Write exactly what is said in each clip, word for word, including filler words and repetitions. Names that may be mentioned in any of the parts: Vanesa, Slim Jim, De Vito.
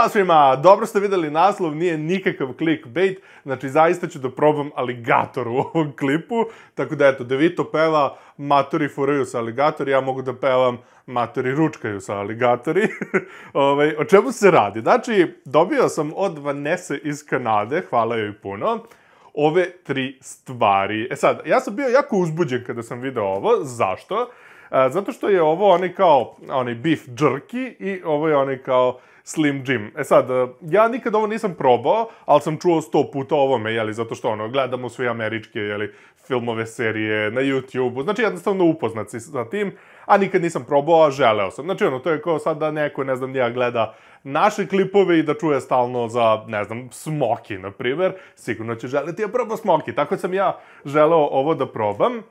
Ćao svima, dobro ste videli naslov, nije nikakav clickbait, znači zaista ću da probam aligator u ovom klipu, tako da eto, De Vito peva matori furaju sa aligatori, ja mogu da pevam matori ručkaju sa aligatori. O čemu se radi? Znači, dobio sam od Vanese iz Kanade, hvala joj puno, ove tri stvari. E sad, ja sam bio jako uzbuđen kada sam video ovo, zašto? Zato što je ovo onaj kao beef jerky i ovo je onaj kao Slim Jim. E sad, ja nikad ovo nisam probao, ali sam čuo sto puta ovome, jeli, zato što ono, gledamo sve američke, jeli, filmove, serije, na YouTube-u, znači jednostavno upoznat si sa tim, a nikad nisam probao, a želeo sam. Znači ono, to je kao sad da neko, ne znam, nija gleda naše klipove i da čuje stalno za, ne znam, smoki, na primer, sigurno će želiti ja probao smoki, tako sam ja želeo ovo da probam.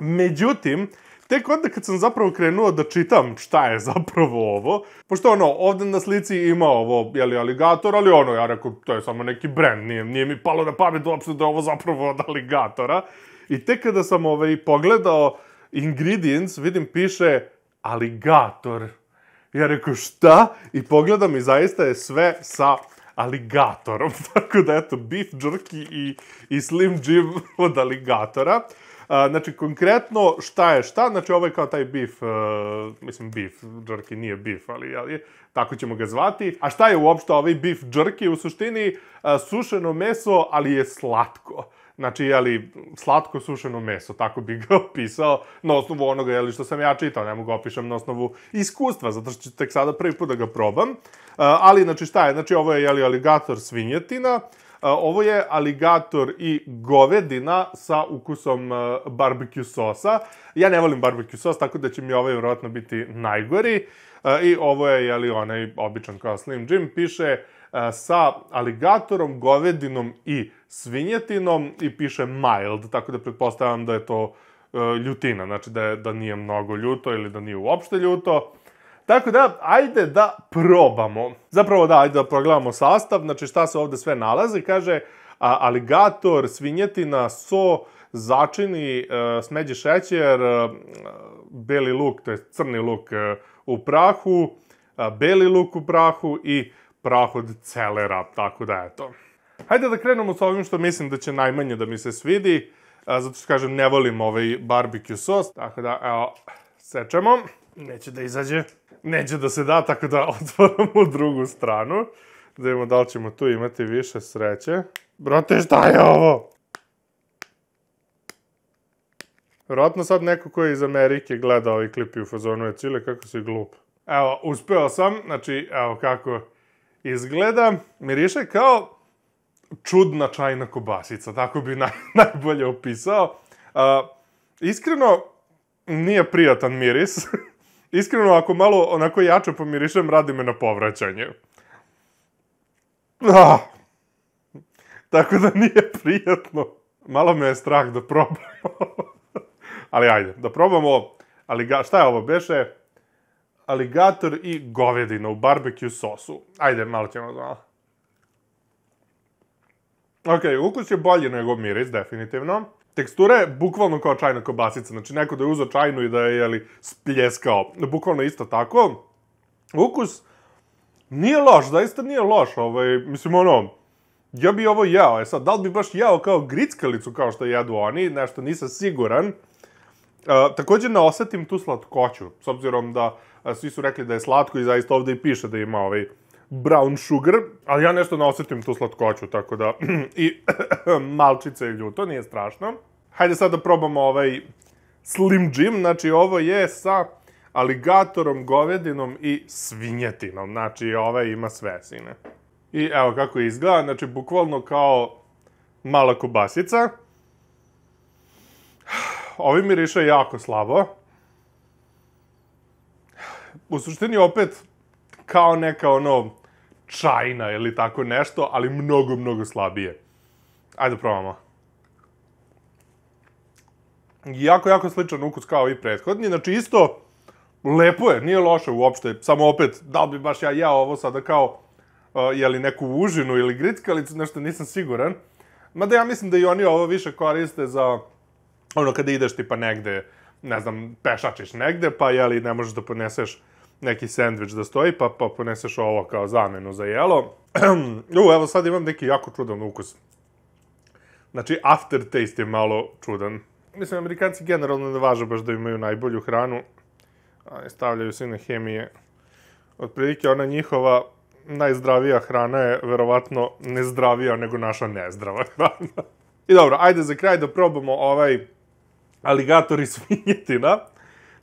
Međutim, tek onda kad sam zapravo krenuo da čitam šta je zapravo ovo, pošto ono, ovde na slici ima ovo, jeli, aligator, ali ono, ja rekao, to je samo neki brend, nije mi palo na pamet uopšte da je ovo zapravo od aligatora. I tek kada sam pogledao ingredients, vidim, piše aligator. Ja rekao, šta? I pogledam i zaista je sve sa aligatorom. Tako da, eto, beef jerky i Slim Jim od aligatora. Znači, konkretno, šta je šta? Znači, ovo je kao taj beef, mislim, beef jerky nije beef, ali tako ćemo ga zvati. A šta je uopšte ovaj beef jerky? U suštini, sušeno meso, ali je slatko. Znači, jeli, slatko sušeno meso, tako bi ga opisao na osnovu onoga, jeli, što sam ja čitao, ne mogu opišem na osnovu iskustva, zato što ću tek sada prvi put da ga probam. Ali, znači, šta je? Znači, ovo je, jeli, aligator svinjetina, ovo je aligator i govedina sa ukusom barbecue sosa. Ja ne volim barbecue sos, tako da će mi ovaj vjerojatno biti najgori. I ovo je, jeli, onaj običan kao Slim Jim, piše sa aligatorom, govedinom i svinjetinom i piše mild, tako da pretpostavljam da je to ljutina, znači da nije mnogo ljuto ili da nije uopšte ljuto. Tako da, ajde da probamo. Zapravo da, ajde da pogledamo sastav, znači šta se ovde sve nalazi. Kaže, aligator, svinjetina, so, začini, smeđi šećer, beli luk, to je crni luk u prahu, beli luk u prahu i prah od celera, tako da eto. Hajde da krenemo s ovim što mislim da će najmanje da mi se svidi, zato što kažem ne volim ovaj barbecue sos, tako da evo, sečemo. Neće da izađe. Neće da se da, tako da otvoramo drugu stranu. Da vidimo da li ćemo tu imati više sreće. Brate, šta je ovo? Vjerojatno sad neko koji je iz Amerike gleda ovi klipi u fazonu je Čile, kako si glup. Evo, uspeo sam, znači, evo kako izgleda. Miriše kao čudna čajna kobasica, tako bi najbolje opisao. Iskreno, nije prijatan miris. Iskreno, ako malo onako jače pomirišem, radi me na povraćanje. Tako da nije prijatno. Malo me je strah da probamo. Ali ajde, da probamo. Šta je ovo beše? Aligator i govedina u barbecue sosu. Ajde, malo ćemo znala. Ok, ukus je bolji nego miris, definitivno. Tekstura je bukvalno kao čajna kobasica, znači neko da je uzeo čajnu i da je, jeli, spljeskao. Bukvalno isto tako. Ukus nije loš, zaista nije loš, ovaj, mislim ono, ja bi ovo jeo, e sad, da li bi baš jeo kao grickalicu kao što jedu oni, nešto nisam siguran. Također ne osetim tu slatkoću, s obzirom da svi su rekli da je slatko i zaista ovde i piše da ima ovaj brown sugar, ali ja nešto ne osetim tu slatkoću, tako da i malčice je ljuto, nije strašno. Hajde sad da probamo ovaj Slim Jim, znači ovo je sa aligatorom, govedinom i svinjetinom, znači ovaj ima sve, sine. I evo kako izgleda, znači bukvalno kao mala kobasica. Ovi miriše jako slabo. U suštini opet kao neka ono čajna ili tako nešto, ali mnogo, mnogo slabije. Ajde probamo. Jako, jako sličan ukus kao i prethodni. Znači isto, lepo je, nije loše uopšte. Samo opet, da li bi baš ja jeo ovo sada kao, jeli, neku užinu ili grickalicu, nešto nisam siguran. Mada ja mislim da i oni ovo više koriste za ono kada ideš ti pa negde, ne znam, pešačiš negde, pa jeli ne možeš da poneseš neki sandvič da stoji, pa, pa poneseš ovo kao zamenu za jelo. U, evo sad imam neki jako čudan ukus. Znači, aftertaste je malo čudan. Mislim, Amerikanci generalno ne važe baš da imaju najbolju hranu. Stavljaju se na hemije. Otprilike, ona njihova najzdravija hrana je verovatno nezdravija nego naša nezdrava hrana. I dobro, ajde za kraj da probamo ovaj aligator i svinjetina.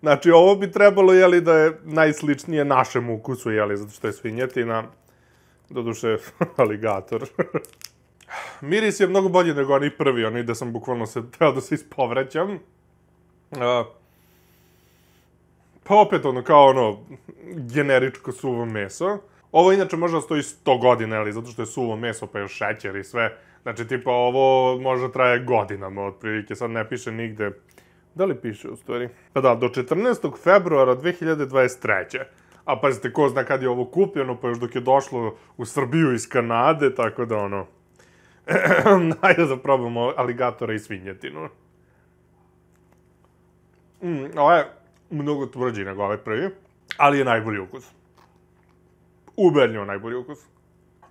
Znači, ovo bi trebalo, jeli, da je najsličnije našem ukusu, jeli, zato što je svinjetina. Doduše, aligator. Miris je mnogo bolji nego onaj prvi, onaj da sam bukvalno se teo da se ispovraćam. Pa opet, ono, kao ono, generičko suvo meso. Ovo, inače, možda stoji sto godina, jeli, zato što je suvo meso, pa je šećer i sve. Znači, tipa, ovo možda traje godinama, otprilike, sad ne piše nigde. Da li piše, u stvari? Pa da, do četrnaestog februara dve hiljade dvadeset treće. A pazite, ko zna kad je ovo kupljeno, pa još dok je došlo u Srbiju iz Kanade, tako da, ono... Ajde da probamo aligatora i svinjetinu. Ovo je mnogo tvrđi nego ovaj prvi, ali je najbolji ukus. Ubedljivo najbolji ukus.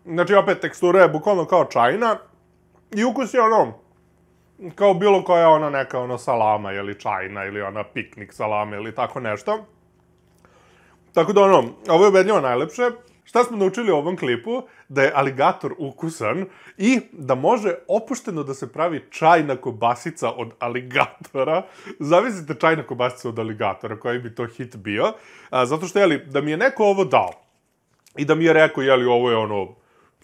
Znači, opet, tekstura je bukvalno kao čajna i ukus je ono... kao bilo koja ona neka ono salama ili čajna ili ona piknik salama ili tako nešto. Tako da ono, ovo je ubedljivo najlepše. Šta smo naučili u ovom klipu? Da je aligator ukusan i da može opušteno da se pravi čajna kobasica od aligatora. Zamislite čajna kobasica od aligatora, koji bi to hit bio. Zato što, jeli, da mi je neko ovo dao i da mi je rekao, jeli, ovo je ono...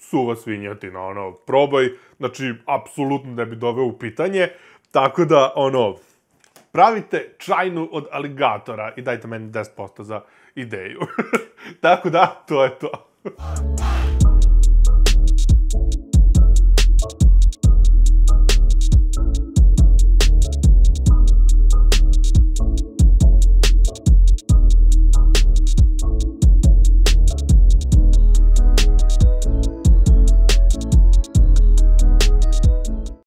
suva svinjetina, ono, probaj, znači, apsolutno ne bi doveo u pitanje, tako da, ono, pravite čajnu od aligatora i dajte meni deset posto za ideju. Tako da, to je to.